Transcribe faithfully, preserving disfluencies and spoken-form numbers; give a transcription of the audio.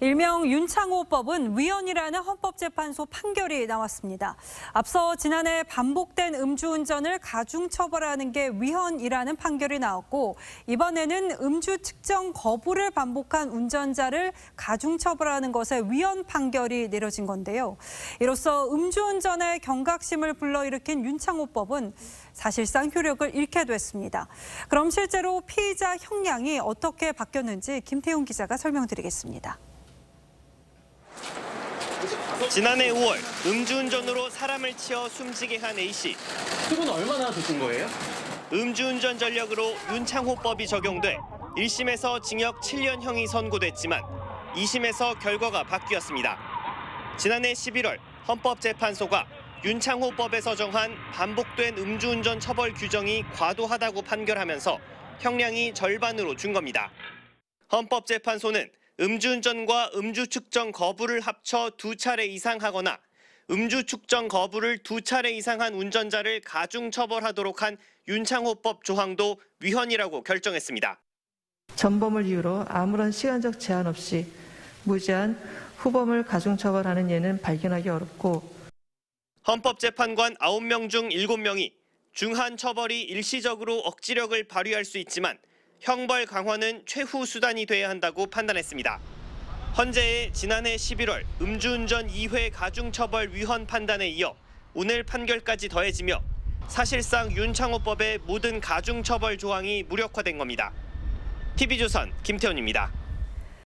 일명 윤창호법은 위헌이라는 헌법재판소 판결이 나왔습니다. 앞서 지난해 반복된 음주운전을 가중처벌하는 게 위헌이라는 판결이 나왔고, 이번에는 음주 측정 거부를 반복한 운전자를 가중처벌하는 것에 위헌 판결이 내려진 건데요. 이로써 음주운전의 경각심을 불러일으킨 윤창호법은 사실상 효력을 잃게 됐습니다. 그럼 실제로 피의자 형량이 어떻게 바뀌었는지 김태웅 기자가 설명드리겠습니다. 지난해 오월 음주운전으로 사람을 치어 숨지게 한 A씨. 수분 얼마나 드신 거예요? 음주운전 전력으로 윤창호법이 적용돼 일심에서 징역 칠 년형이 선고됐지만 이심에서 결과가 바뀌었습니다. 지난해 십일월 헌법재판소가 윤창호법에서 정한 반복된 음주운전 처벌 규정이 과도하다고 판결하면서 형량이 절반으로 준 겁니다. 헌법재판소는 음주운전과 음주 측정 거부를 합쳐 두 차례 이상 하거나 음주 측정 거부를 두 차례 이상 한 운전자를 가중처벌하도록 한 윤창호법 조항도 위헌이라고 결정했습니다. 전범을 이유로 아무런 시간적 제한 없이 무제한 후범을 가중처벌하는 예는 발견하기 어렵고, 헌법재판관 아홉 명 중 일곱 명이 중한 처벌이 일시적으로 억지력을 발휘할 수 있지만 형벌 강화는 최후 수단이 돼야 한다고 판단했습니다. 헌재의 지난해 십일월 음주운전 이 회 가중처벌 위헌 판단에 이어 오늘 판결까지 더해지며 사실상 윤창호법의 모든 가중처벌 조항이 무력화된 겁니다. 티비조선 김태훈입니다.